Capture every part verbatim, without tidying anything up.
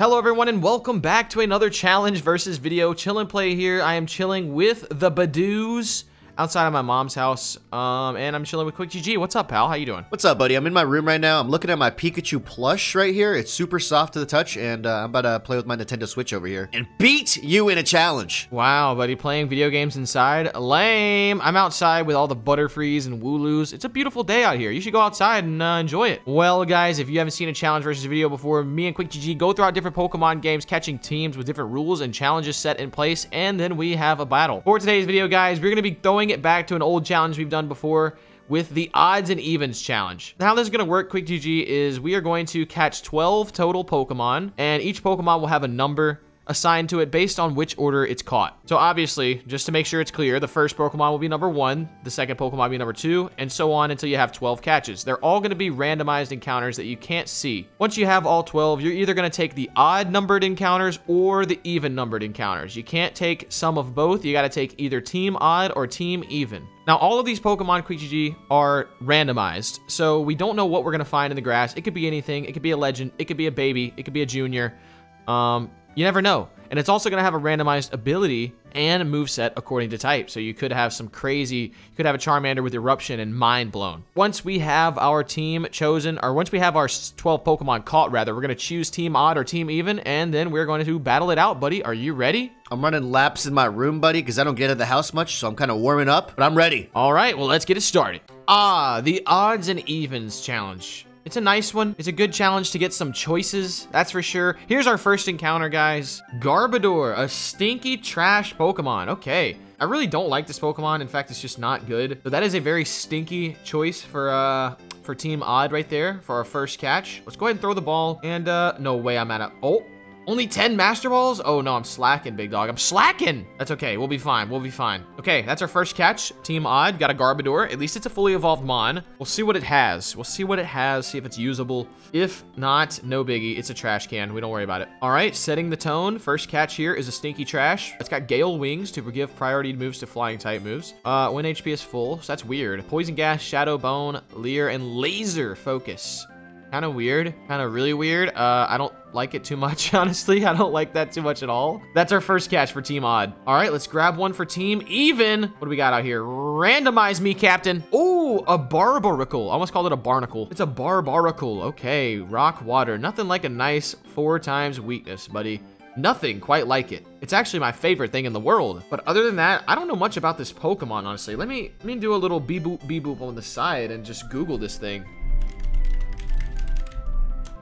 Hello everyone and welcome back to another challenge versus video. Chill and play here. I am chilling with the Badooz outside of my mom's house, um, and I'm chilling with QuickGG. What's up, pal? How you doing? What's up, buddy? I'm in my room right now. I'm looking at my Pikachu plush right here. It's super soft to the touch, and uh, I'm about to play with my Nintendo Switch over here and beat you in a challenge. Wow, buddy. Playing video games inside? Lame. I'm outside with all the Butterfrees and Wooloos. It's a beautiful day out here. You should go outside and uh, enjoy it. Well, guys, if you haven't seen a challenge versus video before, me and QuickGG go throughout different Pokemon games, catching teams with different rules and challenges set in place, and then we have a battle. For today's video, guys, we're going to be throwing it back to an old challenge we've done before with the odds and evens challenge. How this is going to work, QuickGG, is we are going to catch twelve total Pokemon, and each Pokemon will have a number assigned to it based on which order it's caught. So obviously, just to make sure it's clear, the first Pokemon will be number one, the second Pokemon will be number two, and so on until you have twelve catches. They're all going to be randomized encounters that you can't see. Once you have all twelve, you're either going to take the odd numbered encounters or the even numbered encounters. You can't take some of both. You got to take either team odd or team even. Now, all of these Pokemon, QuickGG, are randomized, so we don't know what we're going to find in the grass. It could be anything. It could be a legend. It could be a baby. It could be a junior. Um... You never know. And it's also going to have a randomized ability and moveset according to type. So you could have some crazy, you could have a Charmander with Eruption and Mind Blown. Once we have our team chosen, or once we have our twelve Pokemon caught, rather, we're going to choose team odd or team even, and then we're going to battle it out, buddy. Are you ready? I'm running laps in my room, buddy, because I don't get out of the house much, so I'm kind of warming up, but I'm ready. All right, well, let's get it started. Ah, the odds and evens challenge. It's a nice one. It's a good challenge to get some choices, that's for sure. Here's our first encounter, guys. Garbodor, a stinky trash Pokemon. Okay. I really don't like this Pokemon. In fact, it's just not good. So that is a very stinky choice for uh for Team Odd right there for our first catch. Let's go ahead and throw the ball. And uh no way I'm at a oh. Only ten Master Balls? Oh, no, I'm slacking, big dog. I'm slacking. That's okay. We'll be fine. We'll be fine. Okay, that's our first catch. Team Odd got a Garbodor. At least it's a fully evolved Mon. We'll see what it has. We'll see what it has, see if it's usable. If not, no biggie. It's a trash can. We don't worry about it. All right, setting the tone. First catch here is a Stinky Trash. It's got Gale Wings to give priority moves to Flying-type moves. Uh, when H P is full, so that's weird. Poison Gas, Shadow Bone, Leer, and Laser Focus. Kind of weird. Kind of really weird. Uh, I don't like it too much, honestly. I don't like that too much at all. That's our first catch for Team Odd. All right, let's grab one for Team Even. What do we got out here? Randomize me, Captain. Oh, a Barbaracle. I almost called it a barnacle. It's a Barbaracle. Okay, rock water. Nothing like a nice four times weakness, buddy. Nothing quite like it. It's actually my favorite thing in the world. But other than that, I don't know much about this Pokemon, honestly. Let me, let me do a little beep-boop, beep-boop on the side and just Google this thing.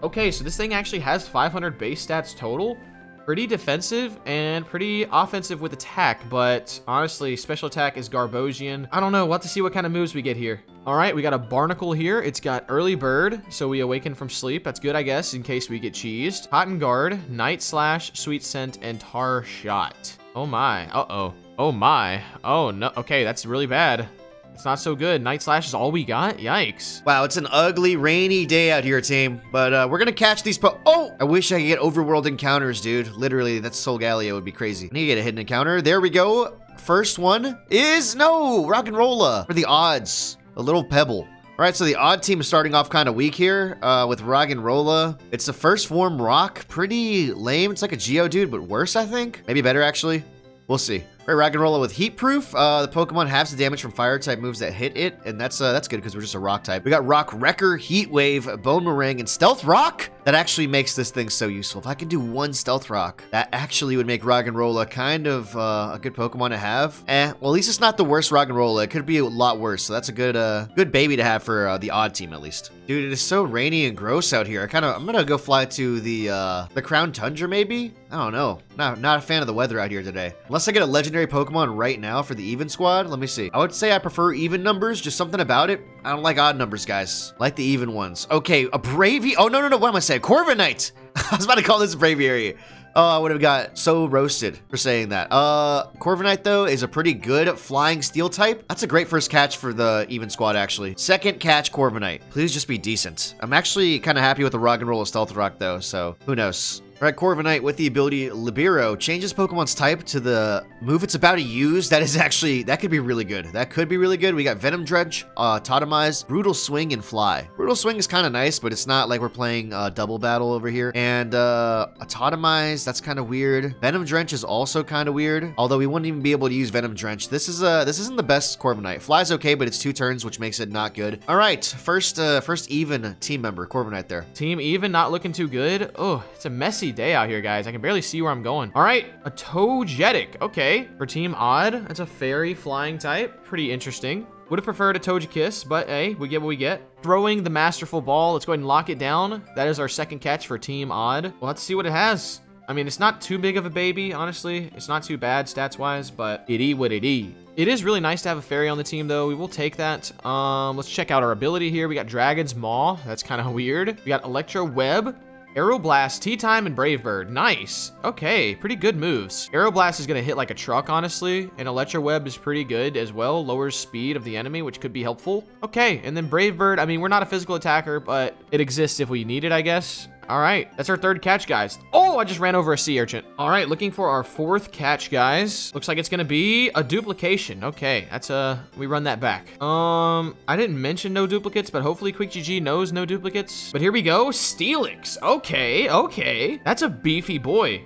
Okay, so this thing actually has five hundred base stats total. Pretty defensive and pretty offensive with attack, but honestly, special attack is Garbosian. I don't know, we'll have to see what kind of moves we get here. All right, we got a Barnacle here. It's got Early Bird, so we awaken from sleep. That's good, I guess, in case we get cheesed. Cotton Guard, Night Slash, Sweet Scent, and Tar Shot. Oh my, uh-oh. Oh my, oh no, okay, that's really bad. It's not so good. Night Slash is all we got? Yikes. Wow, it's an ugly, rainy day out here, team. But uh, we're going to catch these po- Oh! I wish I could get overworld encounters, dude. Literally, that's Solgaleo would be crazy. I need to get a hidden encounter. There we go. First one is... No! Roggenrola. For the odds. A little pebble. All right, so the odd team is starting off kind of weak here uh, with Roggenrola. It's the first form rock. Pretty lame. It's like a Geodude, but worse, I think. Maybe better, actually. We'll see. All right, Roggenrola with Heat Proof. Uh, the Pokemon halves the damage from Fire-type moves that hit it, and that's uh, that's good because we're just a Rock-type. We got Rock Wrecker, Heat Wave, Bone Meringue, and Stealth Rock. That actually makes this thing so useful. If I could do one Stealth Rock, that actually would make Roggenrola kind of uh, a good Pokemon to have. Eh, well, at least it's not the worst Roggenrola. It could be a lot worse, so that's a good uh, good baby to have for uh, the odd team, at least. Dude, it is so rainy and gross out here. I kind of, I'm gonna go fly to the uh, the Crown Tundra, maybe? I don't know. Not, not a fan of the weather out here today. Unless I get a Legend Pokemon right now for the even squad. Let me see. I would say I prefer even numbers, just something about it. I don't like odd numbers, guys. Like the even ones. Okay, a Bravey. Oh, no, no, no. What am I saying? Corviknight. I was about to call this Braviary. Oh, I would have got so roasted for saying that. Uh, Corviknight, though, is a pretty good flying steel type. That's a great first catch for the even squad, actually. Second catch, Corviknight. Please just be decent. I'm actually kind of happy with the Roggenrola Stealth Rock, though, so who knows? Alright, Corviknight with the ability Libero changes Pokemon's type to the move it's about to use. That is actually, that could be really good. That could be really good. We got Venom Drench, uh, Autotomize, Brutal Swing, and Fly. Brutal Swing is kind of nice, but it's not like we're playing uh, double battle over here. And uh, Autotomize, that's kind of weird. Venom Drench is also kind of weird, although we wouldn't even be able to use Venom Drench. This is uh, this isn't the best Corviknight. Fly's okay, but it's two turns, which makes it not good. Alright, first uh, first even team member, Corviknight there. Team even, not looking too good. Oh, it's a messy day out here, guys. I can barely see where I'm going. All right, a Togetic. Okay, for Team Odd, that's a fairy flying type. Pretty interesting. Would have preferred a Togekiss, but hey, we get what we get. Throwing the masterful ball. Let's go ahead and lock it down. That is our second catch for Team Odd. We'll have to see what it has. I mean, it's not too big of a baby, honestly. It's not too bad stats-wise, but it is what it is. It is really nice to have a fairy on the team, though. We will take that. Um, let's check out our ability here. We got Dragon's Maw. That's kind of weird. We got Electro Web, Aeroblast, Tea Time, and Brave Bird. Nice. Okay, pretty good moves. Aeroblast is gonna hit like a truck, honestly, and Electro Web is pretty good as well. Lowers speed of the enemy, which could be helpful. Okay, and then Brave Bird. I mean, we're not a physical attacker, but it exists if we need it, I guess. All right, that's our third catch, guys. Oh, I just ran over a sea urchin. All right, looking for our fourth catch, guys. Looks like it's gonna be a duplication. Okay, that's a, we run that back. Um, I didn't mention no duplicates, but hopefully QuickGG knows no duplicates. But here we go, Steelix. Okay, okay. That's a beefy boy.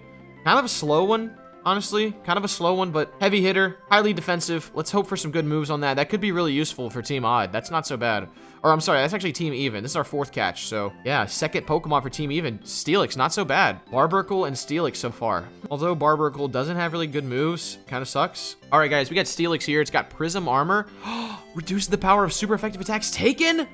Kind of a slow one, honestly. Kind of a slow one, but heavy hitter, highly defensive. Let's hope for some good moves on that. That could be really useful for Team Odd. That's not so bad. Or I'm sorry, that's actually Team Even. This is our fourth catch, so yeah, second Pokemon for Team Even. Steelix, not so bad. Barbaracle and Steelix so far. Although Barbaracle doesn't have really good moves, kind of sucks. All right, guys, we got Steelix here. It's got Prism Armor. Reduce the power of super effective attacks taken?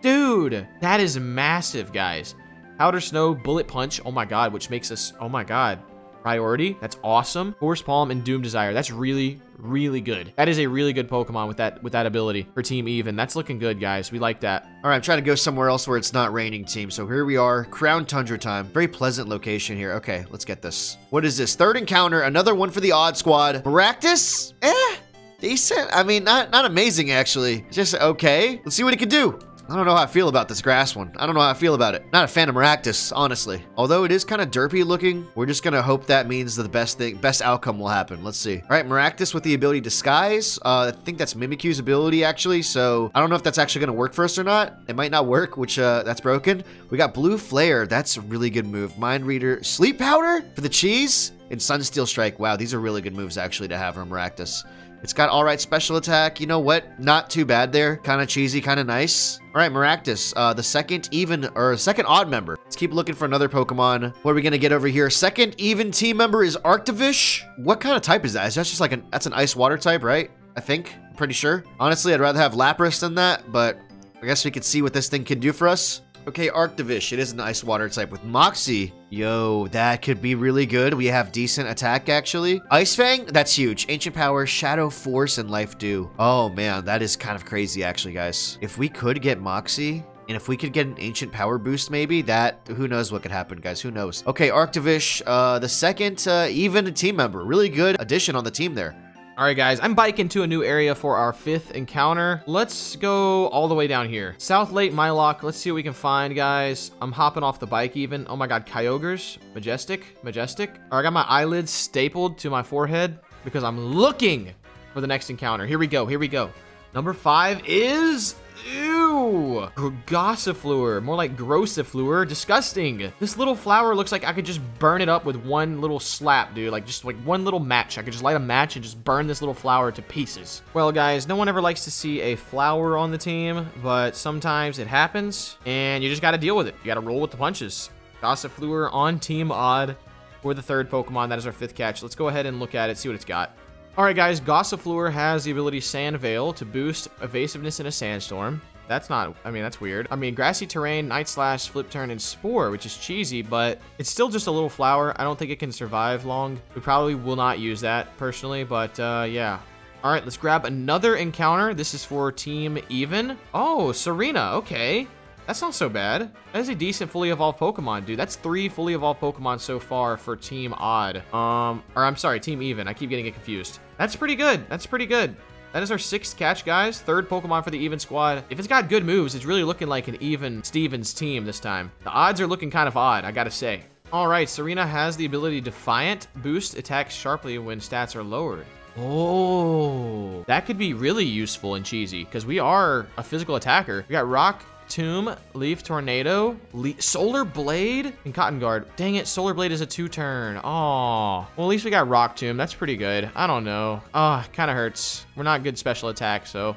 Dude, that is massive, guys. Powder Snow, Bullet Punch, oh my god, which makes us, oh my god. Priority, that's awesome. Force Palm and Doom Desire, that's really, really good. That is a really good Pokemon with that with that ability for Team Even. That's looking good, guys. We like that. All right, I'm trying to go somewhere else where it's not raining, team. So here we are, Crown Tundra time. Very pleasant location here. Okay, let's get this. What is this? Third encounter, another one for the Odd Squad. Maractus? Eh, decent. I mean, not, not amazing, actually. Just okay. Let's see what it can do. I don't know how I feel about this grass one. I don't know how I feel about it. Not a fan of Maractus, honestly. Although it is kind of derpy looking, we're just gonna hope that means that the best thing, best outcome will happen. Let's see. All right, Maractus with the ability Disguise. Uh, I think that's Mimikyu's ability actually, so I don't know if that's actually gonna work for us or not. It might not work, which uh, that's broken. We got Blue Flare. That's a really good move. Mind Reader, Sleep Powder for the cheese, and Sunsteel Strike. Wow, these are really good moves actually to have for Maractus. It's got all right special attack. You know what? Not too bad there. Kind of cheesy, kind of nice. All right, Maractus, uh, the second even or second odd member. Let's keep looking for another Pokemon. What are we gonna get over here? Second even team member is Arctovish. What kind of type is that? Is that just like an that's an ice water type, right? I think. I'm pretty sure. Honestly, I'd rather have Lapras than that, but I guess we could see what this thing can do for us. Okay, Arctovish, it is an ice water type with Moxie. Yo, that could be really good. We have decent attack, actually. Ice Fang, that's huge. Ancient Power, Shadow Force, and Life Dew. Oh man, that is kind of crazy, actually, guys. If we could get Moxie, and if we could get an Ancient Power boost, maybe, that, who knows what could happen, guys, who knows. Okay, Arctovish, uh, the second uh, even team member. Really good addition on the team there. All right, guys, I'm biking to a new area for our fifth encounter. Let's go all the way down here. South Lake Milock. Let's see what we can find, guys. I'm hopping off the bike even. Oh my God, Kyogre's. Majestic, majestic. All right, I got my eyelids stapled to my forehead because I'm looking for the next encounter. Here we go, here we go. Number five is, ew, Gossifleur. More like Grossifleur. Disgusting. This little flower looks like I could just burn it up with one little slap, dude. Like, just like one little match. I could just light a match and just burn this little flower to pieces. Well, guys, no one ever likes to see a flower on the team, but sometimes it happens, and you just got to deal with it. You got to roll with the punches. Gossifleur on Team Odd for the third Pokemon. That is our fifth catch. Let's go ahead and look at it, see what it's got. All right, guys, Gossifleur has the ability Sand Veil to boost evasiveness in a sandstorm. That's not, I mean, that's weird. I mean, Grassy Terrain, Night Slash, Flip Turn, and Spore, which is cheesy, but it's still just a little flower. I don't think it can survive long. We probably will not use that personally, but uh, yeah. All right, let's grab another encounter. This is for Team Even. Oh, Serena, okay. That's not so bad. That is a decent fully evolved Pokemon, dude. That's three fully evolved Pokemon so far for Team Odd. Um, or I'm sorry, Team Even. I keep getting it confused. That's pretty good. That's pretty good. That is our sixth catch, guys. Third Pokemon for the Even Squad. If it's got good moves, it's really looking like an Even Stevens team this time. The odds are looking kind of odd, I gotta say. Alright, Serena has the ability Defiant, boost attacks sharply when stats are lowered. Oh, that could be really useful and cheesy because we are a physical attacker. We got Rock Tomb, Leaf Tornado, Le Solar Blade, and Cotton Guard. Dang it, Solar Blade is a two turn. Oh, well, at least we got Rock Tomb. That's pretty good. I don't know. Ah, oh, kind of hurts. We're not good special attack, so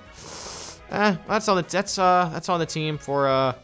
eh, that's all. The that's uh, that's on the team for uh.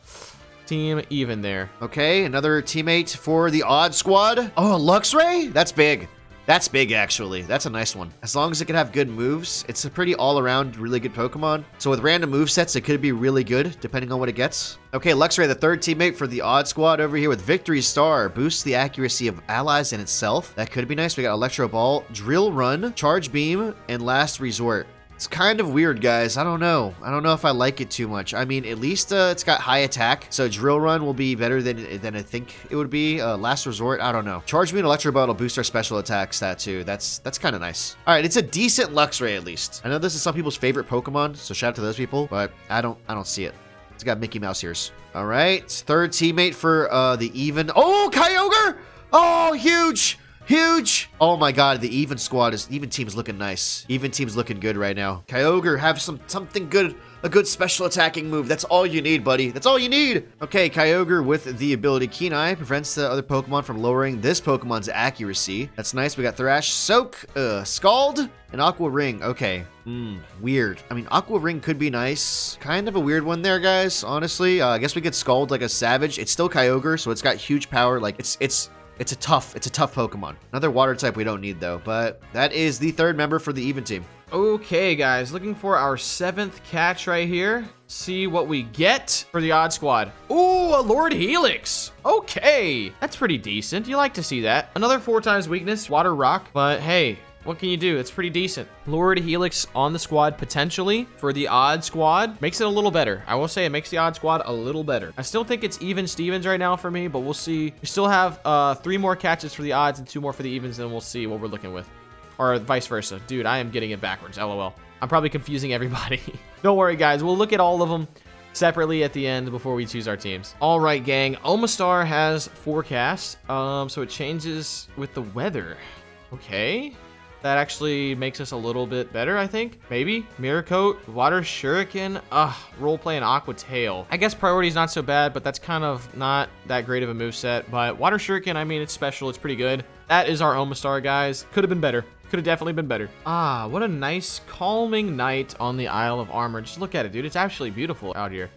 Team even there. Okay, another teammate for the odd squad. Oh, Luxray? That's big. That's big, actually. That's a nice one. As long as it can have good moves, it's a pretty all-around really good Pokemon. So with random movesets, it could be really good, depending on what it gets. Okay, Luxray, the third teammate for the odd squad over here with Victory Star. Boosts the accuracy of allies and itself. That could be nice. We got Electro Ball, Drill Run, Charge Beam, and Last Resort. It's kind of weird, guys. I don't know. I don't know if I like it too much. I mean, at least uh, it's got high attack, so Drill Run will be better than than I think it would be. Uh, last Resort, I don't know. Charge Beam and Electro Ball will boost our special attack stat too. That's that's kind of nice. All right, it's a decent Luxray at least. I know this is some people's favorite Pokemon, so shout out to those people. But I don't I don't see it. It's got Mickey Mouse ears. All right, third teammate for uh, the even. Oh, Kyogre! Oh, huge! Huge! Oh my god, the even squad is even team's looking nice. Even team's looking good right now. Kyogre, have some something good, a good special attacking move. That's all you need, buddy. That's all you need. Okay, Kyogre with the ability Keen Eye prevents the other Pokemon from lowering this Pokemon's accuracy. That's nice. We got Thrash, Soak, uh, Scald, and Aqua Ring. Okay. Mm, weird. I mean, Aqua Ring could be nice. Kind of a weird one there, guys. Honestly, uh, I guess we could Scald like a Savage. It's still Kyogre, so it's got huge power. Like it's it's. It's a tough, it's a tough Pokemon. Another water type we don't need though, but that is the third member for the even team. Okay guys, looking for our seventh catch right here. See what we get for the odd squad. Ooh, a Lord Helix. Okay, that's pretty decent. You like to see that. Another four times weakness, water rock, but hey, what can you do? It's pretty decent. Lord Helix on the squad potentially for the odd squad. Makes it a little better. I will say it makes the odd squad a little better. I still think it's even Stevens right now for me, but we'll see. We still have uh, three more catches for the odds and two more for the evens, and we'll see what we're looking with. Or vice versa. Dude, I am getting it backwards. LOL. I'm probably confusing everybody. Don't worry, guys. We'll look at all of them separately at the end before we choose our teams. All right, gang. Omastar has forecast, um, so it changes with the weather. Okay. That actually makes us a little bit better, I think. Maybe. Mirror Coat, Water Shuriken, ugh, Roleplay, and Aqua Tail. I guess Priority's not so bad, but that's kind of not that great of a moveset. But Water Shuriken, I mean, it's special. It's pretty good. That is our Omastar, guys. Could have been better. Could have definitely been better. Ah, what a nice, calming night on the Isle of Armor. Just look at it, dude. It's actually beautiful out here.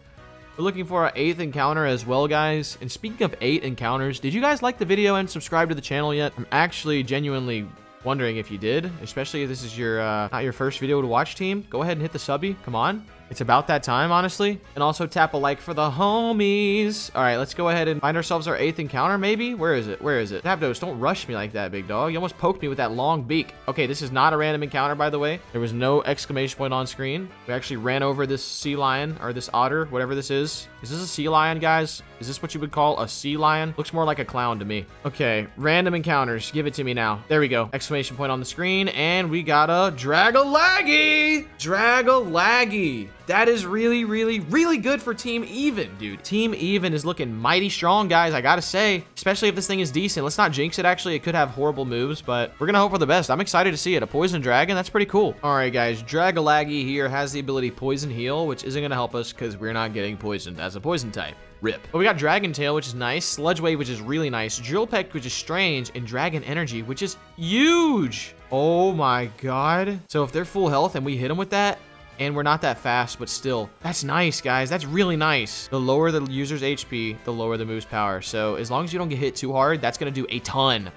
We're looking for our eighth encounter as well, guys. And speaking of eight encounters, did you guys like the video and subscribe to the channel yet? I'm actually genuinely wondering if you did, especially if this is your uh, not your first video to watch, team. Go ahead and hit the subby. Come on. It's about that time, honestly. And also tap a like for the homies. All right, let's go ahead and find ourselves our eighth encounter, maybe? Where is it? Where is it? Zapdos, don't rush me like that, big dog. You almost poked me with that long beak. Okay, this is not a random encounter, by the way. There was no exclamation point on screen. We actually ran over this sea lion or this otter, whatever this is. Is this a sea lion, guys? Is this what you would call a sea lion? Looks more like a clown to me. Okay, random encounters. Give it to me now. There we go. Exclamation point on the screen, and we got a Dragalaggy! Dragalaggy! That is really, really, really good for Team Even, dude. Team Even is looking mighty strong, guys, I gotta say. Especially if this thing is decent. Let's not jinx it, actually. It could have horrible moves, but we're gonna hope for the best. I'm excited to see it. A Poison Dragon, that's pretty cool. All right, guys. Dragalaggy here has the ability Poison Heal, which isn't gonna help us because we're not getting poisoned as a Poison type. Rip. But we got Dragon Tail, which is nice. Sludge Wave, which is really nice. Drill Peck, which is strange. And Dragon Energy, which is huge. Oh, my God. So if they're full health and we hit them with that, and we're not that fast, but still. That's nice, guys. That's really nice. The lower the user's H P, the lower the move's power. So as long as you don't get hit too hard, that's going to do a ton.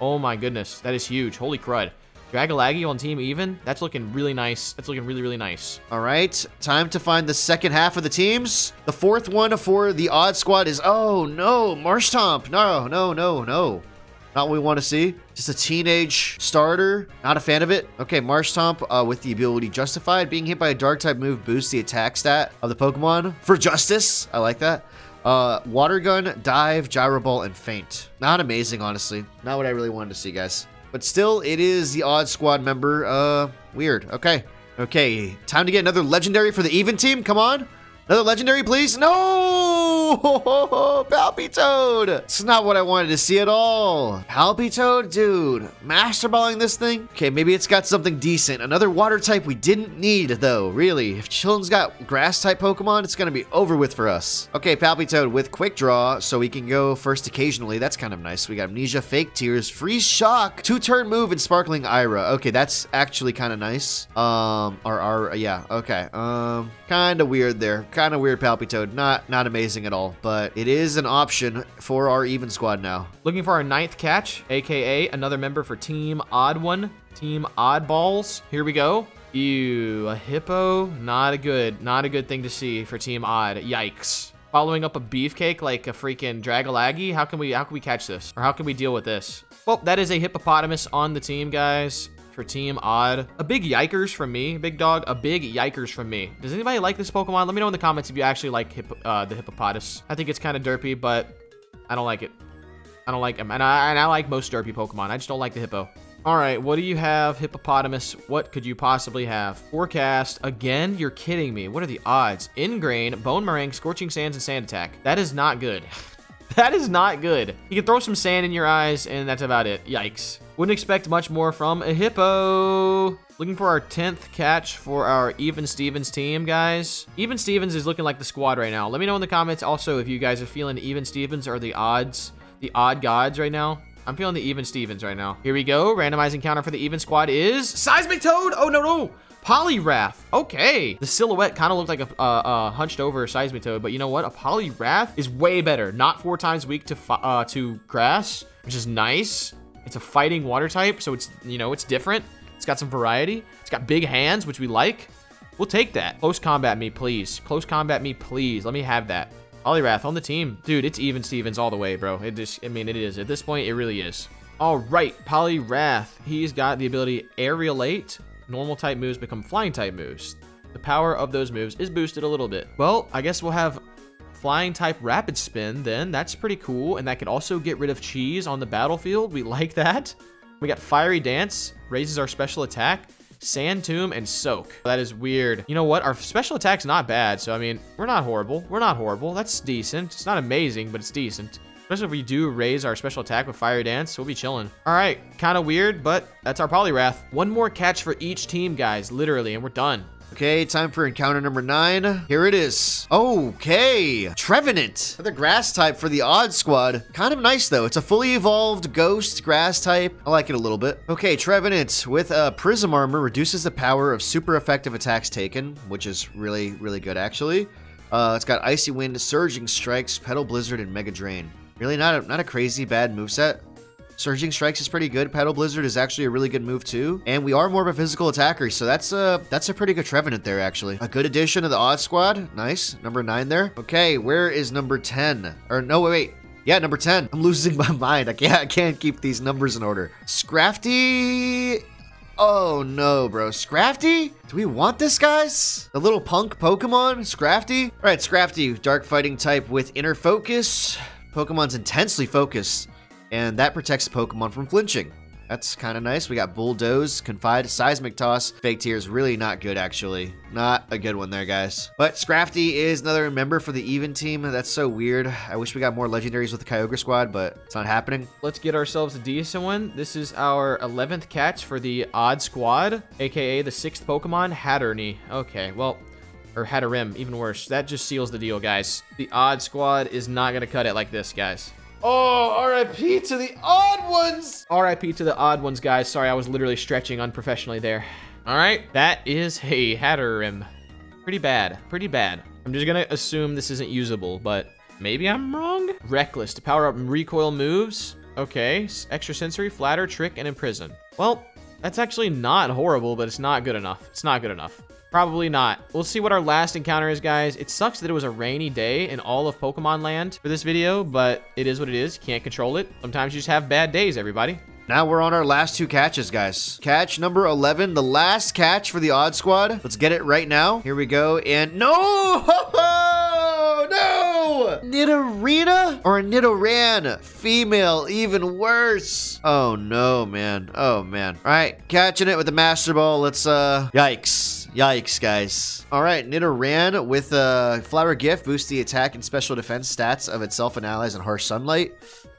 Oh, my goodness. That is huge. Holy crud. Dragalaggy on Team Even. That's looking really nice. That's looking really, really nice. All right. Time to find the second half of the teams. The fourth one for the odd squad is, oh, no, Marshtomp. No, no, no, no. Not what we want to see. Just a teenage starter. Not a fan of it. Okay, Marshtomp uh, with the ability Justified. Being hit by a Dark-type move boosts the attack stat of the Pokemon for justice. I like that. Uh, Water Gun, Dive, Gyro Ball, and Faint. Not amazing, honestly. Not what I really wanted to see, guys. But still, it is the odd squad member. Uh, weird. Okay. Okay. Time to get another legendary for the even team. Come on. Another legendary, please. No! Oh, Palpitoad! It's not what I wanted to see at all. Palpitoad, dude. Master Balling this thing? Okay, maybe it's got something decent. Another water type we didn't need, though, really. If Chilton's got grass type Pokemon, it's gonna be over with for us. Okay, Palpitoad with Quick Draw, so we can go first occasionally. That's kind of nice. We got Amnesia, Fake Tears, Freeze Shock, two-turn move, and Sparkling Ira. Okay, that's actually kind of nice. Um, or, or, yeah, okay. Um, kind of weird there. Kind of weird, Palpitoad. Not, not amazing at all, but it is an option for our even squad now. Looking for our ninth catch, A K A another member for Team Odd One, Team Oddballs. Here we go. Ew, a hippo. Not a good, not a good thing to see for Team Odd. Yikes. Following up a beefcake like a freaking Dragalaggy. How can we, how can we catch this? Or how can we deal with this? Well, that is a hippopotamus on the team, guys. For Team Odd. A big yikers from me, big dog. A big yikers from me. Does anybody like this Pokemon? Let me know in the comments if you actually like hip, uh, the hippopotamus. I think it's kind of derpy, but I don't like it. I don't like him. And I, and I like most derpy Pokemon. I just don't like the hippo. All right, what do you have, hippopotamus? What could you possibly have? Forecast, again? You're kidding me. What are the odds? Ingrain, Bone Meringue, Scorching Sands, and Sand Attack. That is not good. That is not good. You can throw some sand in your eyes, and that's about it. Yikes. Wouldn't expect much more from a hippo. Looking for our tenth catch for our Even Stevens team, guys. Even Stevens is looking like the squad right now. Let me know in the comments also if you guys are feeling Even Stevens or the odds, the odd gods right now. I'm feeling the Even Stevens right now. Here we go. Randomized encounter for the Even Squad is Seismic Toad. Oh, no, no. Poliwrath. Okay. The silhouette kind of looked like a, a, a hunched over Seismic Toad, but you know what? A Poliwrath is way better. Not four times weak to, uh, to grass, which is nice. It's a fighting water type, so it's, you know, it's different. It's got some variety. It's got big hands, which we like. We'll take that. Close combat me, please. Close combat me, please. Let me have that. Poliwrath on the team. Dude, it's Even Stevens all the way, bro. It just, I mean, it is. At this point, it really is. All right, Poliwrath. He's got the ability Aerialate. Normal type moves become flying type moves. The power of those moves is boosted a little bit. Well, I guess we'll have flying type Rapid Spin then. That's pretty cool. And that can also get rid of cheese on the battlefield. We like that. We got Fiery Dance. Raises our special attack. Sand Tomb and Soak. That is weird. You know what? Our special attack's not bad. So, I mean, we're not horrible. We're not horrible. That's decent. It's not amazing, but it's decent. Especially if we do raise our special attack with Fiery Dance, we'll be chilling. All right. Kind of weird, but that's our Poliwrath. One more catch for each team, guys, literally, and we're done. Okay, time for encounter number nine. Here it is. Okay, Trevenant, another grass type for the odd squad. Kind of nice though. It's a fully evolved ghost grass type. I like it a little bit. Okay, Trevenant with a uh, Prism Armor reduces the power of super effective attacks taken, which is really, really good actually. Uh, it's got Icy Wind, Surging Strikes, Petal Blizzard, and Mega Drain. Really not a, not a crazy bad moveset. Surging Strikes is pretty good. Petal Blizzard is actually a really good move too. And we are more of a physical attacker, so that's a, that's a pretty good Trevenant there, actually. A good addition to the odd squad. Nice. Number nine there. Okay, where is number ten? Or no, wait, wait. Yeah, number ten. I'm losing my mind. I can't, I can't keep these numbers in order. Scrafty... Oh no, bro. Scrafty? Do we want this, guys? The little punk Pokemon? Scrafty? All right, Scrafty. Dark fighting type with Inner Focus. Pokemon's intensely focused. And that protects Pokemon from flinching. That's kind of nice. We got Bulldoze, Confide, Seismic Toss. Fake Tears, really not good, actually. Not a good one there, guys. But Scrafty is another member for the even team. That's so weird. I wish we got more legendaries with the Kyogre squad, but it's not happening. Let's get ourselves a decent one. This is our eleventh catch for the odd squad, A K A the sixth Pokemon, Hatterene. Okay, well... Or Hatterim, even worse. That just seals the deal, guys. The odd squad is not gonna cut it like this, guys. Oh, R I P to the odd ones. R I P to the odd ones, guys. Sorry, I was literally stretching unprofessionally there. All right, that is a Hatterim. Pretty bad, pretty bad. I'm just gonna assume this isn't usable, but maybe I'm wrong. Reckless to power up recoil moves. Okay, extrasensory, flatter, trick, and imprison. Well, that's actually not horrible, but it's not good enough. It's not good enough. Probably not. We'll see what our last encounter is, guys. It sucks that it was a rainy day in all of Pokemon Land for this video, but it is what it is. Can't control it. Sometimes you just have bad days, everybody. Now we're on our last two catches, guys. Catch number eleven, the last catch for the odd squad. Let's get it right now. Here we go, and no! Oh, no! Nidorina or Nidoran? Female, even worse. Oh, no, man. Oh, man. All right, catching it with the Master Ball. Let's, uh, yikes. Yikes, guys. All right, Nidoran with a Flower Gift. Boosts the attack and special defense stats of itself and allies in Harsh Sunlight.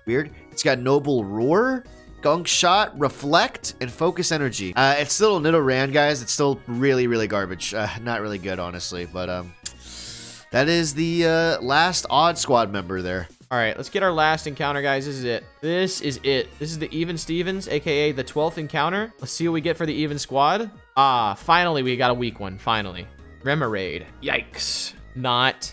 Weird. It's got Noble Roar, Gunk Shot, Reflect, and Focus Energy. Uh, it's still Nidoran, guys. It's still really, really garbage. Uh, not really good, honestly, but um, that is the uh, last Odd Squad member there. All right, let's get our last encounter, guys. This is it. This is it. This is the Even Stevens, a k a the twelfth encounter. Let's see what we get for the Even Squad. Ah, finally, we got a weak one, finally. Remoraid. Yikes. Not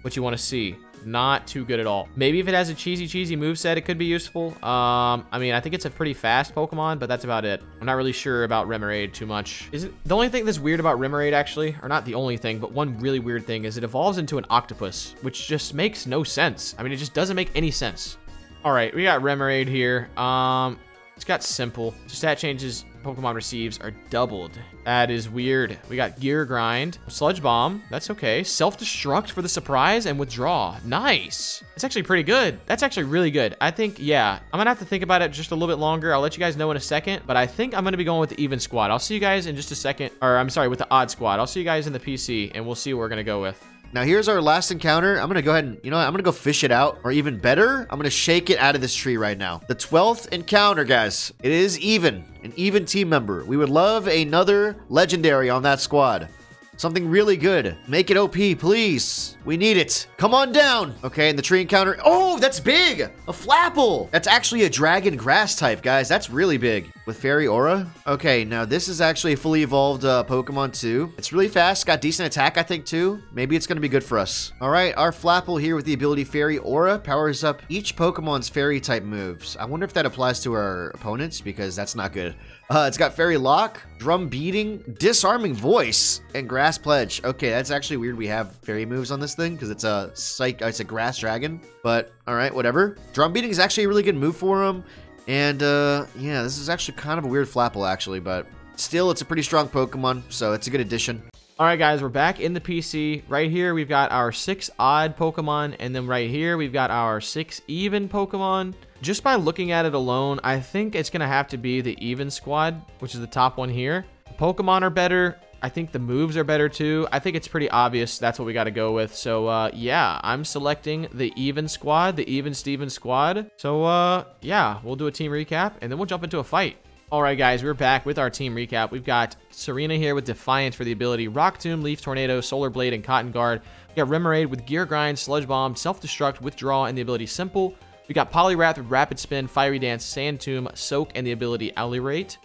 what you want to see. Not too good at all. Maybe if it has a cheesy, cheesy moveset, it could be useful. Um, I mean, I think it's a pretty fast Pokemon, but that's about it. I'm not really sure about Remoraid too much. Is it, the only thing that's weird about Remoraid, actually, or not the only thing, but one really weird thing is it evolves into an octopus, which just makes no sense. I mean, it just doesn't make any sense. All right, we got Remoraid here. Um, it's got Simple. Stat changes Pokemon receives are doubled. That is weird. We got Gear Grind, Sludge Bomb. That's okay. Self-destruct for the surprise and withdraw. Nice. That's actually pretty good. That's actually really good. I think, yeah, I'm gonna have to think about it just a little bit longer. I'll let you guys know in a second, but I think I'm gonna be going with the Even Squad. I'll see you guys in just a second, or I'm sorry, with the Odd Squad. I'll see you guys in the P C and we'll see what we're gonna go with. Now here's our last encounter. I'm gonna go ahead and, you know what, I'm gonna go fish it out, or even better, I'm gonna shake it out of this tree right now. The twelfth encounter, guys. It is Even, an Even team member. We would love another legendary on that squad. Something really good. Make it O P, please. We need it. Come on down. Okay, and the tree encounter. Oh, that's big. A Flapple. That's actually a dragon grass type, guys. That's really big. With Fairy Aura. Okay, now this is actually a fully evolved uh, Pokemon too. It's really fast. Got decent attack, I think, too. Maybe it's going to be good for us. All right, our Flapple here with the ability Fairy Aura powers up each Pokemon's Fairy type moves. I wonder if that applies to our opponents, because that's not good. Uh, it's got Fairy Lock, Drum Beating, Disarming Voice, and Grass Pledge. Okay, that's actually weird. We have fairy moves on this thing because it's a psych. It's a grass dragon. But all right, whatever. Drum Beating is actually a really good move for him. And uh, yeah, this is actually kind of a weird Flapple actually, but still, it's a pretty strong Pokemon, so it's a good addition. All right, guys, we're back in the P C. Right here, we've got our six odd Pokemon, and then right here, we've got our six even Pokemon. Just by looking at it alone, I think it's gonna have to be the Even Squad, which is the top one here. The Pokemon are better. I think the moves are better too. I think it's pretty obvious that's what we gotta go with. So uh, yeah, I'm selecting the Even Squad, the Even Steven Squad. So uh, yeah, we'll do a team recap and then we'll jump into a fight. All right, guys, we're back with our team recap. We've got Serena here with Defiance for the ability Rock Tomb, Leaf Tornado, Solar Blade, and Cotton Guard. We got Remoraid with Gear Grind, Sludge Bomb, Self-Destruct, Withdraw, and the ability Simple. We got Poliwrath with Rapid Spin, Fiery Dance, Sand Tomb, Soak, and the ability Aerolate.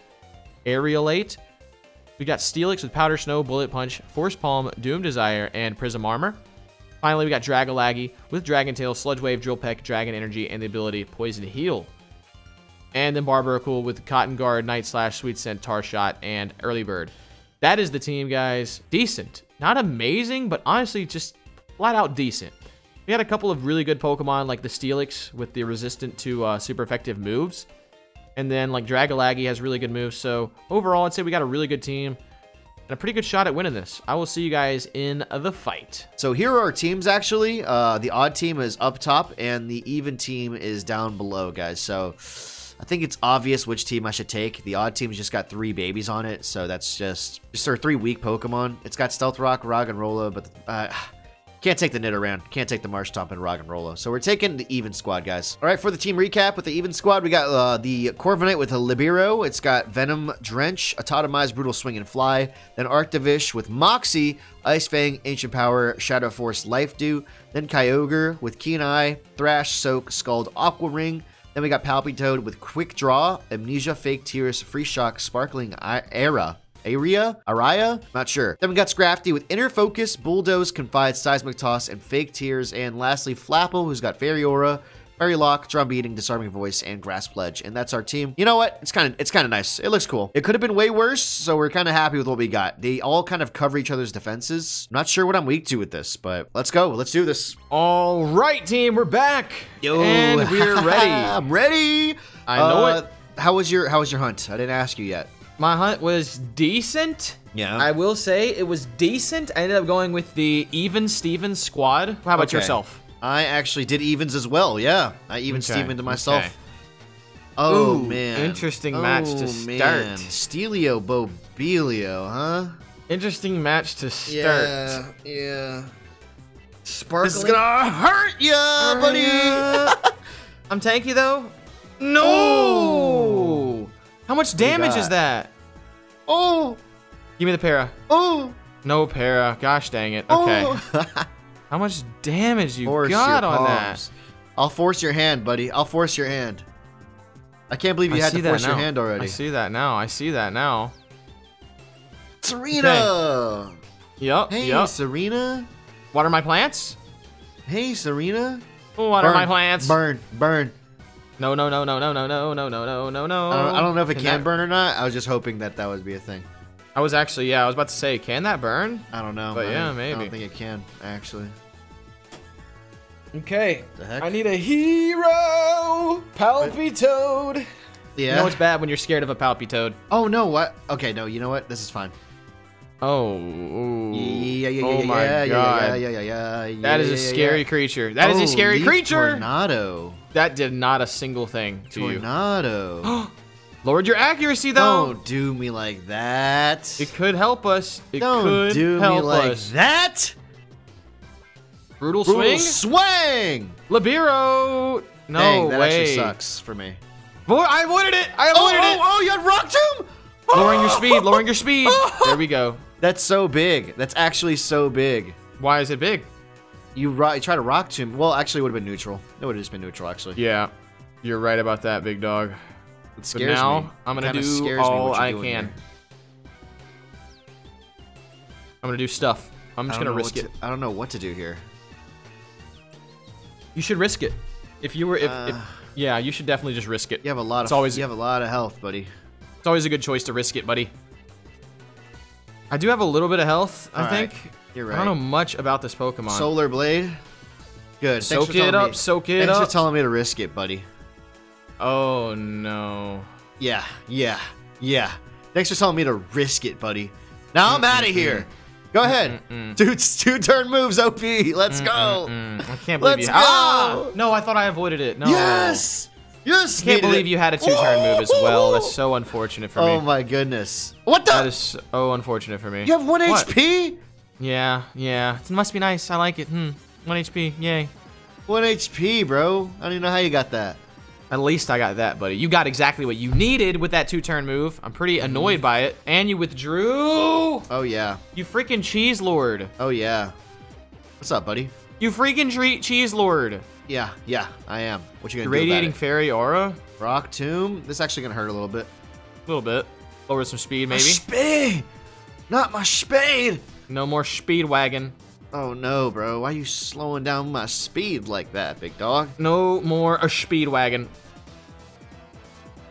Aerolate. We got Steelix with Powder Snow, Bullet Punch, Force Palm, Doom Desire, and Prism Armor. Finally, we got Dragalaggy with Dragon Tail, Sludge Wave, Drill Peck, Dragon Energy, and the ability Poison Heal. And then Barbaracle with Cotton Guard, Night Slash, Sweet Scent, Tar Shot, and Early Bird. That is the team, guys. Decent. Not amazing, but honestly, just flat out decent. We had a couple of really good Pokemon, like the Steelix with the resistant to uh, super effective moves. And then, like, Dragalaggy has really good moves. So, overall, I'd say we got a really good team and a pretty good shot at winning this. I will see you guys in the fight. So, here are our teams, actually. Uh, the odd team is up top, and the even team is down below, guys. So I think it's obvious which team I should take. The odd team's just got three babies on it, so that's just just our three weak Pokemon. It's got Stealth Rock, Roggenrola, but uh, can't take the Nidoran, can't take the Marshtomp and Roggenrola. So we're taking the Even Squad, guys. All right, for the team recap with the Even Squad, we got uh, the Corviknight with a Libero. It's got Venom Drench, Autotomize, Brutal Swing, and Fly. Then Arctovish with Moxie, Ice Fang, Ancient Power, Shadow Force, Life Dew. Then Kyogre with Keen Eye, Thrash, Soak, Scald, Aqua Ring. Then we got Palpitoad with Quick Draw, Amnesia, Fake Tears, Free Shock, Sparkling Era, Area, Araya, not sure. Then we got Scrafty with Inner Focus, Bulldoze, Confide, Seismic Toss, and Fake Tears. And lastly, Flapple, who's got Fairy Aura, Fairy Lock, Drum Beating, Disarming Voice, and Grass Pledge. And that's our team. You know what? It's kind of it's kind of nice. It looks cool. It could have been way worse, so we're kind of happy with what we got. They all kind of cover each other's defenses. I'm not sure what I'm weak to with this, but let's go. Let's do this. All right, team. We're back. Yo. And we're ready. I'm ready. I know uh, it. How was your How was your hunt? I didn't ask you yet. My hunt was decent. Yeah. I will say it was decent. I ended up going with the Even Steven Squad. How about okay. yourself? I actually did evens as well, yeah. I even okay. Stevened to myself. Okay. Oh, ooh, man. Interesting match oh, to start. Man. Steelio Bobilio, huh? Interesting match to start. Yeah, yeah. Sparkling. This is gonna hurt ya, buddy! Ya. I'm tanky, though. No! Oh. How much damage is that? Oh! Give me the para. Oh! No para. Gosh dang it. Okay. Oh. How much damage you force got on palms. that? I'll force your hand, buddy. I'll force your hand. I can't believe you I had to force your hand already. I see that now. I see that now. Serena! Okay. Yup, hey, yup. Serena. Water my plants? Hey, Serena. Water burn, my plants. Burn, burn. No, no, no, no, no, no, no, no, no, no, no, no. I don't know if it can, can burn or not. I was just hoping that that would be a thing. I was actually, yeah, I was about to say, can that burn? I don't know. But I yeah, maybe. I don't think it can, actually. Okay. What the heck? I need a hero! Palpitoad! Yeah. You know it's bad when you're scared of a Palpitoad. Oh, no, what? Okay, no, you know what? This is fine. Oh. Yeah, yeah, yeah, oh yeah, my yeah, God. Yeah, yeah, yeah, yeah, yeah. That yeah, is a scary yeah. creature. That oh, is a scary leaf creature! Tornado. That did not a single thing to tornado. you. Tornado. Lowered your accuracy, though. Don't do me like that. It could help us. It Don't could do help me like us. that. Brutal, Brutal swing. Swing. Libero. No Dang, that way. That actually sucks for me. Boy, I avoided it. I avoided oh, it. Oh, oh, you had Rock Tomb. Lowering your speed. Lowering your speed. There we go. That's so big. That's actually so big. Why is it big? You, you try to Rock Tomb. Well, actually, it would have been neutral. It would have just been neutral, actually. Yeah, you're right about that, big dog. It scares but now, me. I'm going to do all I can. Here. I'm going to do stuff. I'm just going to risk it. To, I don't know what to do here. You should risk it. If you were... if, uh, if Yeah, you should definitely just risk it. You have a lot it's of always, you have a lot of health, buddy. It's always a good choice to risk it, buddy. I do have a little bit of health, all I right. think. You're right. I don't know much about this Pokemon. Solar Blade. Good. Soak Thanks it up. Me. Soak it Thanks up. Thanks for telling me to risk it, buddy. Oh no. Yeah, yeah, yeah. Thanks for telling me to risk it, buddy. Now mm-mm-mm. I'm out of here. Go ahead. Dude's two turn moves, O P. Let's Mm-mm-mm. go. I can't believe Let's you. Go. Ah! No, I thought I avoided it. No. Yes. Yes. I can't believe it. you had a two turn Whoa! move as well. That's so unfortunate for me. Oh my goodness. What the? That is so unfortunate for me. You have one what? H P? Yeah, yeah. It must be nice. I like it. Hmm. One H P. Yay. One H P, bro. I don't even know how you got that. At least I got that, buddy. You got exactly what you needed with that two-turn move. I'm pretty annoyed by it. And you withdrew. Oh, yeah. You freaking cheese lord. Oh, yeah. What's up, buddy? You freaking treat cheese lord. Yeah, yeah, I am. What you gonna You're do Radiating about it? Fairy aura. Rock Tomb. This is actually gonna hurt a little bit. A little bit. Lower some speed, maybe. My speed! Not my speed! No more speed wagon. Oh no, bro. Why are you slowing down my speed like that, big dog? No more a speed wagon.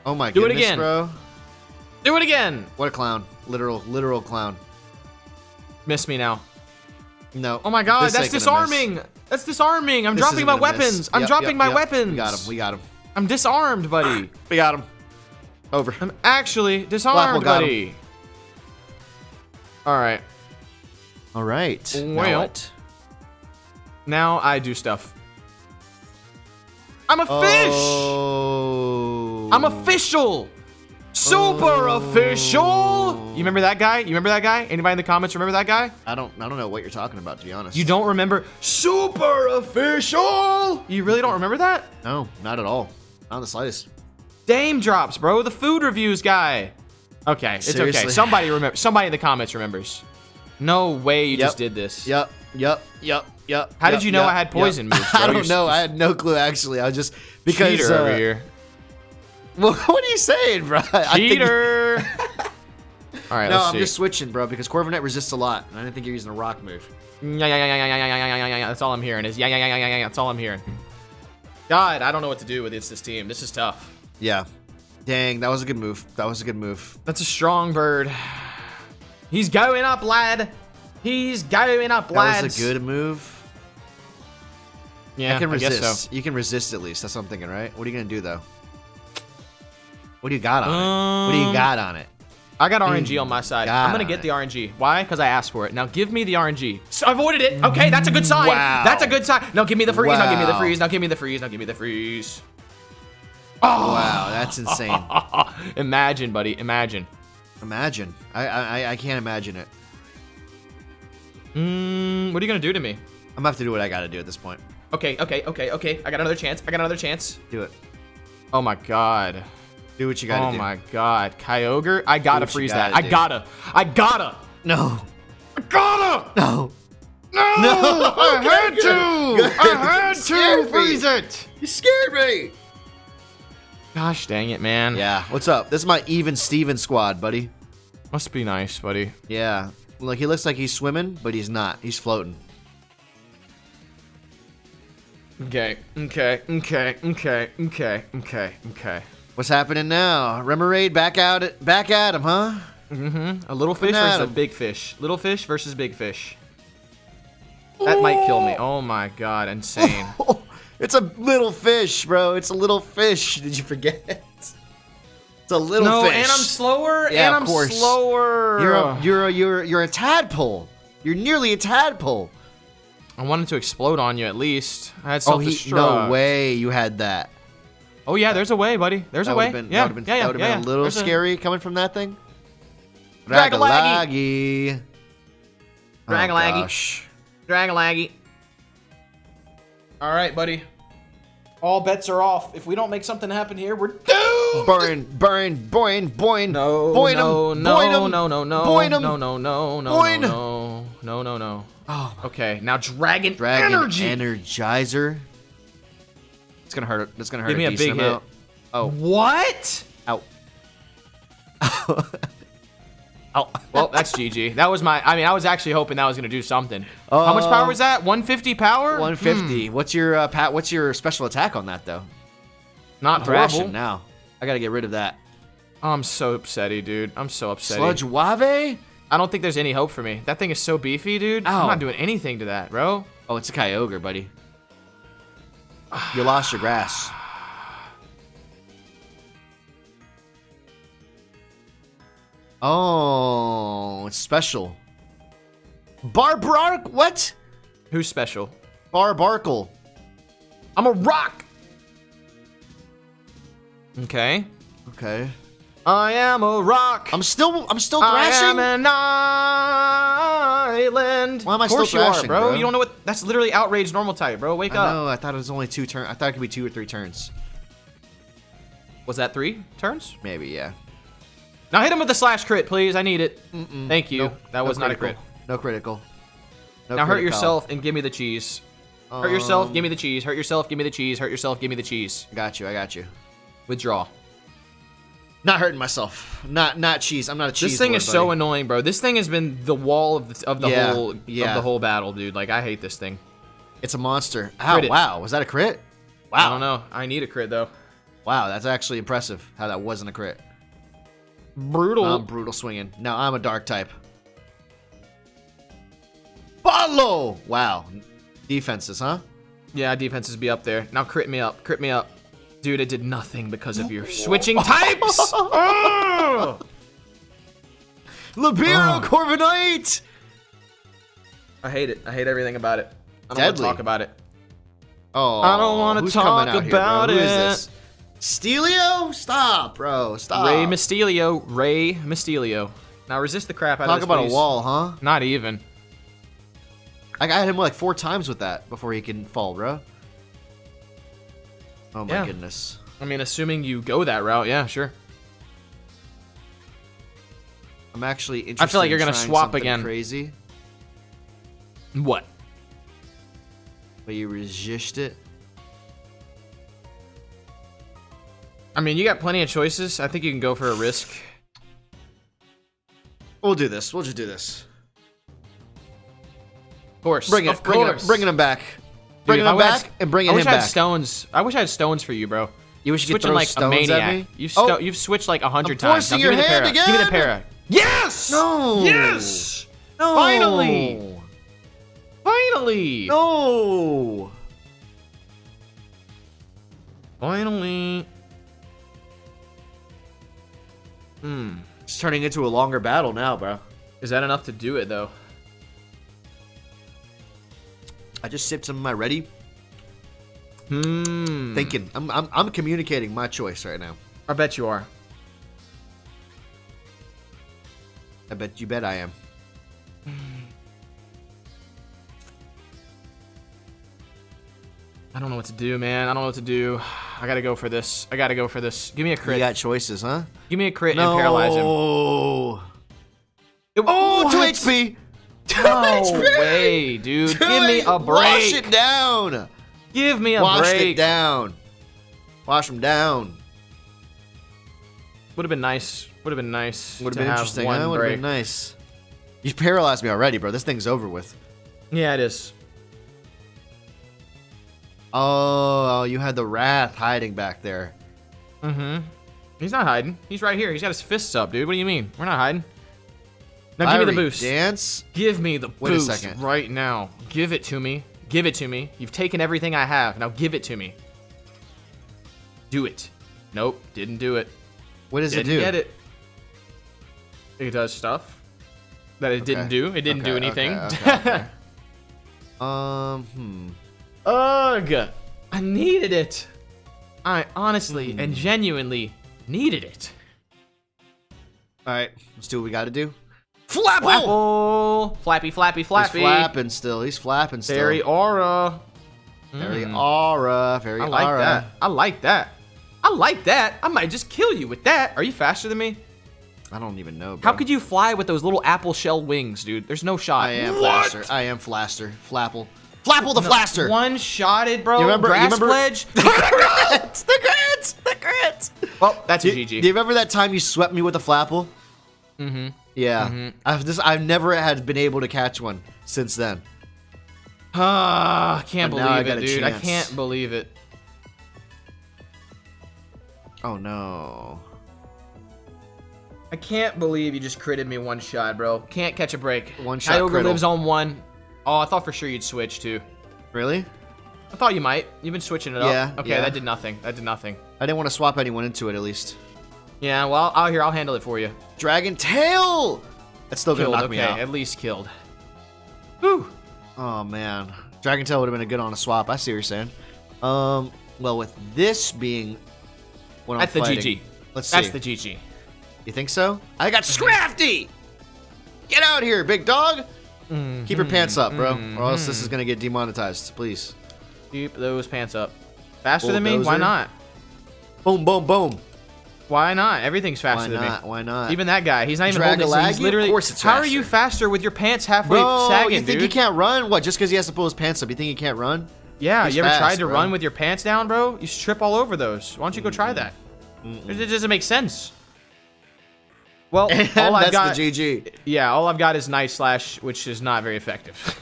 Oh my goodness, Do it again. bro. Do it again. What a clown. Literal, literal clown. Miss me now. No. Oh my god, that's disarming. Miss. That's disarming. I'm this dropping my weapons. Miss. I'm yep, dropping yep, my yep. weapons. We got him. We got him. I'm disarmed, buddy. We got him. Over. I'm actually disarmed, buddy. All right. All right. Well, now, what? now I do stuff. I'm a oh. fish. I'm official. Super oh. official. You remember that guy? You remember that guy? Anybody in the comments remember that guy? I don't. I don't know what you're talking about, to be honest. You don't remember super official? You really don't remember that? No, not at all. Not in the slightest. Dame drops, bro. The food reviews guy. Okay, it's Seriously? okay. Somebody remember. Somebody in the comments remembers. No way you yep. just did this. Yep, yep, yep, yep. How yep, did you know yep, I had poison yep. moves, bro? I don't You're know. I had no clue, actually. I was just... because Cheater uh, over here. Well, what are you saying, bro? Cheater! I think... All right, no, let's see. I'm just switching, bro, because Corviknight resists a lot, and I didn't think you were using a rock move. Yeah, yeah, yeah, yeah, yeah, yeah, yeah, yeah, yeah. That's all I'm hearing is yeah, yeah, yeah, yeah, yeah, yeah. That's all I'm hearing. God, I don't know what to do with this, this team. This is tough. Yeah. Dang, that was a good move. That was a good move. That's a strong bird. He's going up, lad. He's going up, lad. That was a good move. Yeah, I can resist. I guess so. You can resist at least. That's what I'm thinking, right? What are you gonna do though? What do you got on um, it? What do you got on it? I got R N G on my side. I'm gonna get the R N G. Why? Because I asked for it. Now give me the R N G. So I avoided it. Okay, that's a good sign. Wow. That's a good sign. Now give me the freeze. Wow. Now give me the freeze. Now give me the freeze. Now give me the freeze. Oh wow, that's insane. Imagine, buddy. Imagine. Imagine. I, I I can't imagine it. Mmm, what are you gonna do to me? I'm gonna have to do what I gotta do at this point. Okay, okay, okay, okay. I got another chance. I got another chance. Do it. Oh my god. Do what you gotta oh do. Oh my god. Kyogre, I gotta freeze gotta that. Do. I gotta. I gotta. No. I gotta. No. No. no. I had to. Good. I had to freeze it. You scared me. Gosh dang it, man. Yeah. What's up? This is my even Steven squad, buddy. Must be nice, buddy. Yeah. Look, he looks like he's swimming, but he's not. He's floating. Okay. Okay. Okay. Okay. Okay. Okay. Okay. What's happening now? Remoraid back out at back at him, huh? Mm-hmm. A little fish versus a big fish. Little fish versus big fish. That might kill me. Oh my god, insane. It's a little fish, bro. It's a little fish. Did you forget? It's a little no, fish. No, and I'm slower. Yeah, and I'm of course. slower. You're a, you're a, you're you're a tadpole. You're nearly a tadpole. I wanted to explode on you at least. I had self-destruct. Oh, he, no way you had that. Oh yeah, there's a way, buddy. There's that a way. Been, yeah. That would have been, yeah, yeah, yeah, been yeah. a little there's scary a... coming from that thing. Dragalaggy. Dragalaggy. Oh, Dragalaggy. All right, buddy. All bets are off. If we don't make something happen here, we're doomed. Burn, burn, boin, boin. No, boin no, em, no, boin no, no, no, no, boin no, no, no, no, no, boin. no, no, no, no. Oh, okay. Now Dragon, Dragon Energy. Energizer. It's gonna hurt. It's gonna hurt. Give me a, a big amount. hit. Oh. What? Ow. Oh. Well, that's G G. That was my. I mean, I was actually hoping that was gonna do something. Uh, How much power was that? one fifty power. one fifty. Hmm. What's your uh, pat? What's your special attack on that though? Not thrashing now. I gotta get rid of that. Oh, I'm so upsetty, dude. I'm so upsetty. Sludge Wave. I don't think there's any hope for me. That thing is so beefy, dude. Ow. I'm not doing anything to that, bro. Oh, it's a Kyogre, buddy. You lost your grass. Oh, it's special. Barbaracle? What? Who's special? Barbaracle. I'm a rock. Okay. Okay. I am a rock. I'm still. I'm still thrashing. I am an island. Why am I still thrashing, you are, bro? bro? You don't know what? That's literally outrage normal type, bro. Wake I up. No, I thought it was only two turns. I thought it could be two or three turns. Was that three turns? Maybe, yeah. Now hit him with the slash crit, please. I need it. Mm -mm. Thank you. Nope. That was no not critical. a crit. No critical. No now critical. hurt yourself and give me the cheese. Um, hurt yourself, give me the cheese. Hurt yourself, give me the cheese. Hurt yourself, give me the cheese. Got you. I got you. Withdraw. Not hurting myself. Not not cheese. I'm not a cheese. This thing boy, is buddy. so annoying, bro. This thing has been the wall of the, of the yeah, whole yeah. of the whole battle, dude. Like I hate this thing. It's a monster. Ow, wow, was that a crit? Wow. I don't know. I need a crit though. Wow, that's actually impressive how that wasn't a crit. Brutal. I'm brutal swinging. Now I'm a dark type. Follow. Wow. Defenses, huh? Yeah, defenses be up there. Now crit me up. Crit me up. Dude, it did nothing because of your switching types! Oh! Libero, oh. Corviknight! I hate it. I hate everything about it. I don't want to talk about it. Oh, I don't want to talk about here, it. Who is this? Steelio? Stop, bro. Stop. Rey Mysterio. Rey Mysterio. Now resist the crap out talk of this Talk about place. a wall, huh? Not even. I got him like four times with that before he can fall, bro. Oh my yeah. goodness. I mean, assuming you go that route, yeah, sure. I'm actually interested. I feel like you're gonna swap again. Crazy. What? But you resist it. I mean, you got plenty of choices. I think you can go for a risk. We'll do this. We'll just do this. Of course. Bring it. Of course. Bring it, bringing him back. Dude, bringing him back and bringing him back. I wish I had stones. I wish I had stones for you, bro. You wish you could throw like stones a maniac. at me? You've, oh, you've switched like a hundred times. Now, give me the para. Give me the para. Yes! No! Yes! No! Finally! Finally! No! Finally. Hmm. It's turning into a longer battle now, bro. Is that enough to do it, though? I just sipped some of my ready. Hmm. Thinking. I'm, I'm, I'm communicating my choice right now. I bet you are. I bet you bet I am. I don't know what to do, man. I don't know what to do. I gotta go for this. I gotta go for this. Give me a crit. You got choices, huh? Give me a crit no. and paralyze him. It, oh, two H P! No way, dude. dude. Give me a break. Wash it down. Give me a Washed break. Wash it down. Wash him down. Would have been nice. Would have been nice. Would have been have interesting. That would have been nice. You paralyzed me already, bro. This thing's over with. Yeah, it is. Oh, you had the Wrath hiding back there. Mm-hmm. He's not hiding. He's right here. He's got his fists up, dude. What do you mean? We're not hiding. Now give Fiery me the boost. Dance? Give me the Wait boost a second. right now. Give it to me. Give it to me. You've taken everything I have. Now give it to me. Do it. Nope. Didn't do it. What does didn't it do? Get it. It does stuff that it okay. didn't do. It didn't okay, do anything. Okay, okay, okay. um. Hmm. Ugh. I needed it. I honestly mm. and genuinely needed it. All right. Let's do what we got to do. Flapple! Flapple! Flappy, flappy, flappy. He's flapping still. He's flapping still. Fairy aura. Fairy mm. aura. Fairy aura. I like aura. that. I like that. I like that. I might just kill you with that. Are you faster than me? I don't even know, bro. How could you fly with those little apple shell wings, dude? There's no shot. I am what? Flaster. I am Flaster. Flapple. Flapple the no, Flaster. One-shotted, bro. You remember? Grass you remember? Pledge. The crits! The crits! The crits! Well, that's a G G. Do you remember that time you swept me with a Flapple? Mm-hmm. Yeah, mm-hmm. I've just I've never had been able to catch one since then. Ah, I can't believe I it, dude! Chance. I can't believe it. Oh no! I can't believe you just critted me one shot, bro. Can't catch a break. One shot. Kyogre lives on one. Oh, I thought for sure you'd switch too. Really? I thought you might. You've been switching it yeah, up. Okay, yeah. That did nothing. That did nothing. I didn't want to swap anyone into it, at least. Yeah, well, out here, I'll handle it for you. Dragon Tail! That's still killed, gonna knock okay, me out. At least killed. Whew. Oh, man. Dragon Tail would have been a good on a swap. I see what you're saying. Um, well, with this being what That's I'm the fighting, G G. Let's see. That's the G G. You think so? I got Scrafty! Get out here, big dog! Mm-hmm, Keep your pants up, bro, mm-hmm. or else this is gonna get demonetized. Please. Keep those pants up. Faster Bulldozer. than me? Why not? Boom, boom, boom. Why not? Everything's faster Why than not? me. Why not? Even that guy. He's not even holding it. He's literally. Of course it's How faster. are you faster with your pants halfway bro, sagging, you think dude? he can't run? What? Just because he has to pull his pants up, you think he can't run? Yeah. He's you ever fast, tried to bro. run with your pants down, bro? You strip all over those. Why don't you go try that? Mm-mm. It doesn't make sense. Well, all I've got. That's the G G. Yeah. All I've got is Night Slash, which is not very effective.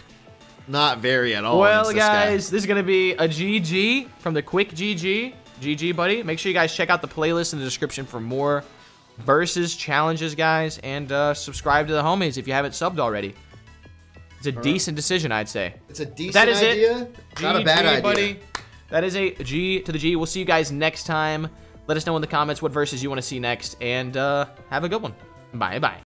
Not very at all. Well, guys, this, this is gonna be a G G from the QuickGG. G G, buddy. Make sure you guys check out the playlist in the description for more versus challenges, guys. And uh, subscribe to the homies if you haven't subbed already. It's a All decent right. decision, I'd say. It's a decent that is idea. It. G G, Not a bad idea. Buddy. That is a G to the G. We'll see you guys next time. Let us know in the comments what verses you want to see next. And uh, have a good one. Bye-bye.